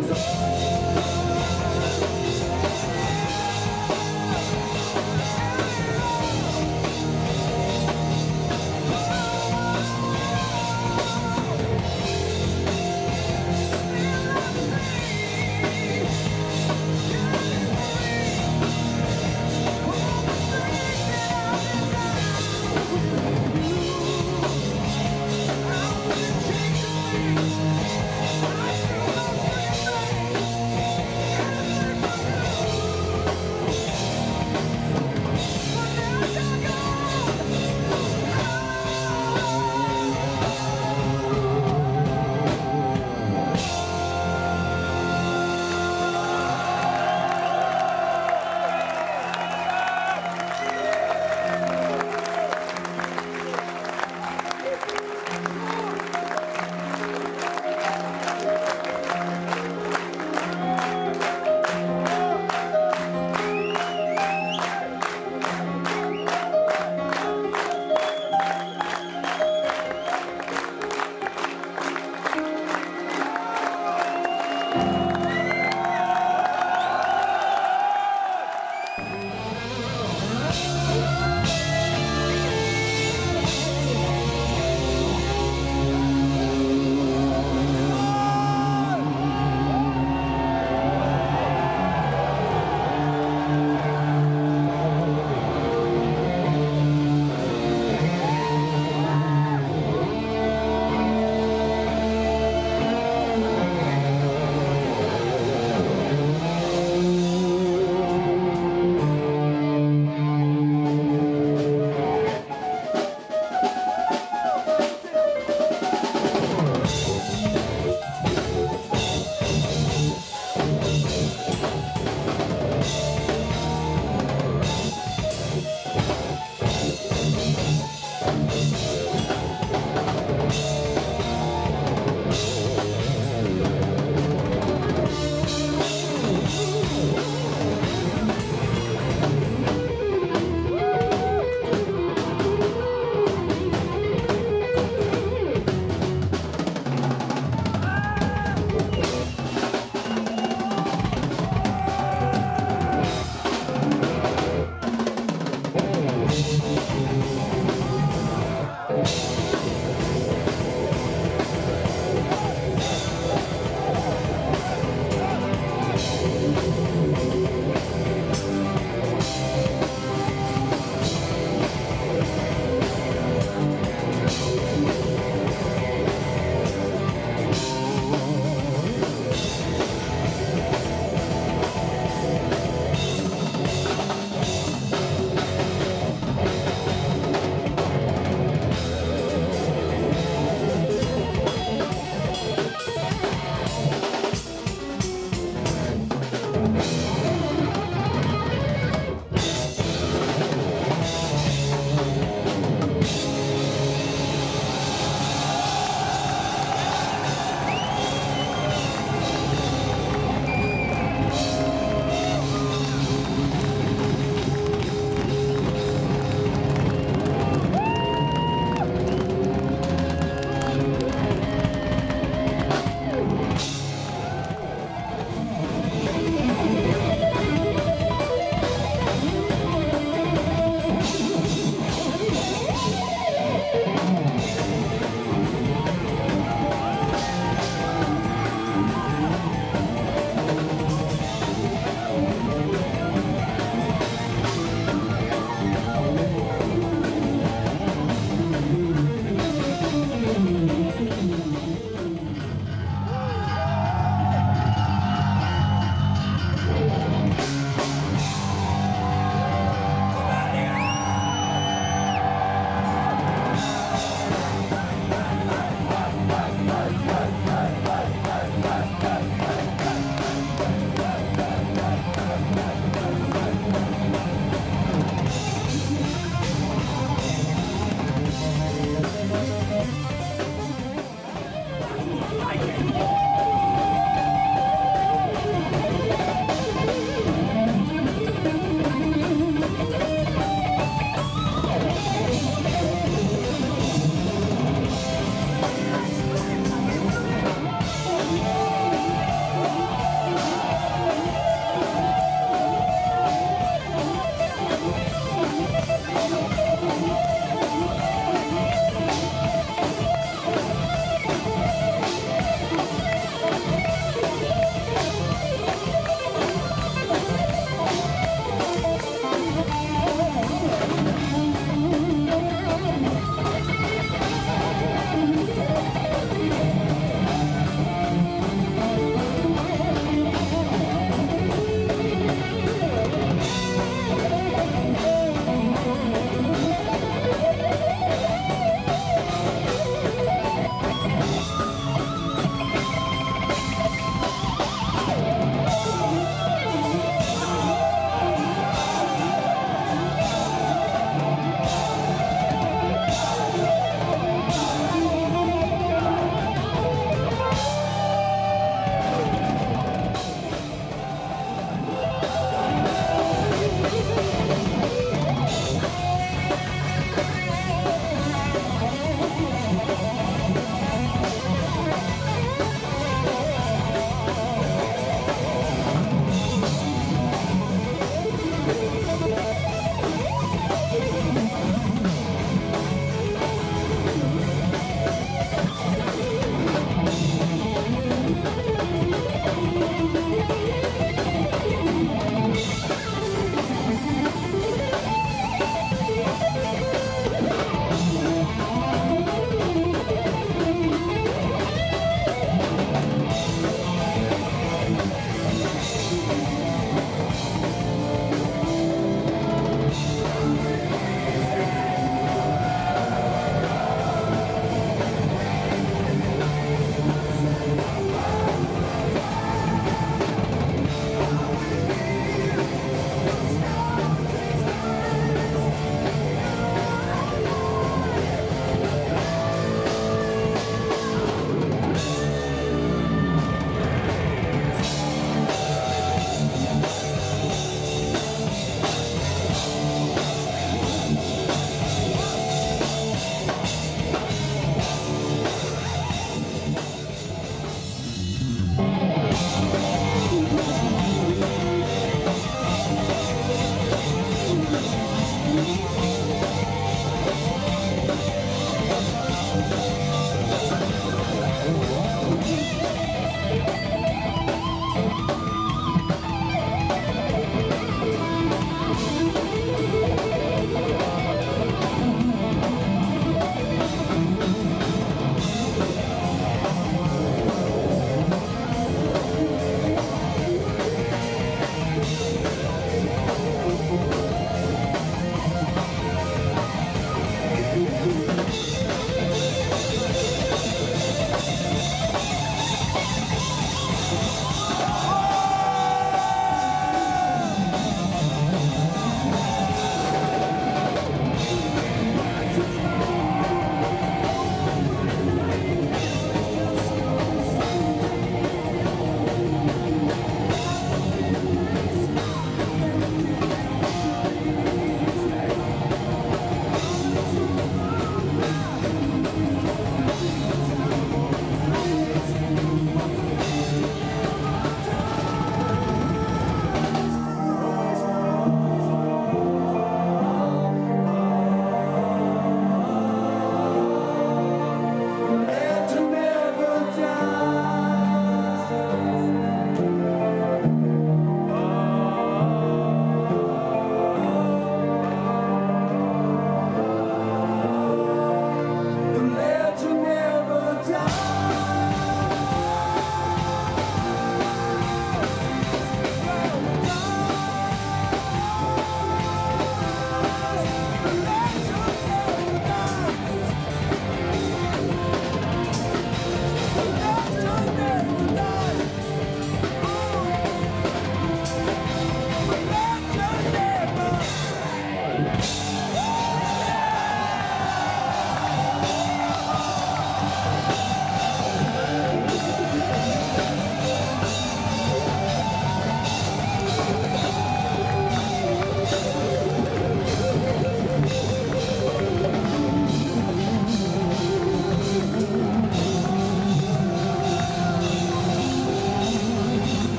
goes on.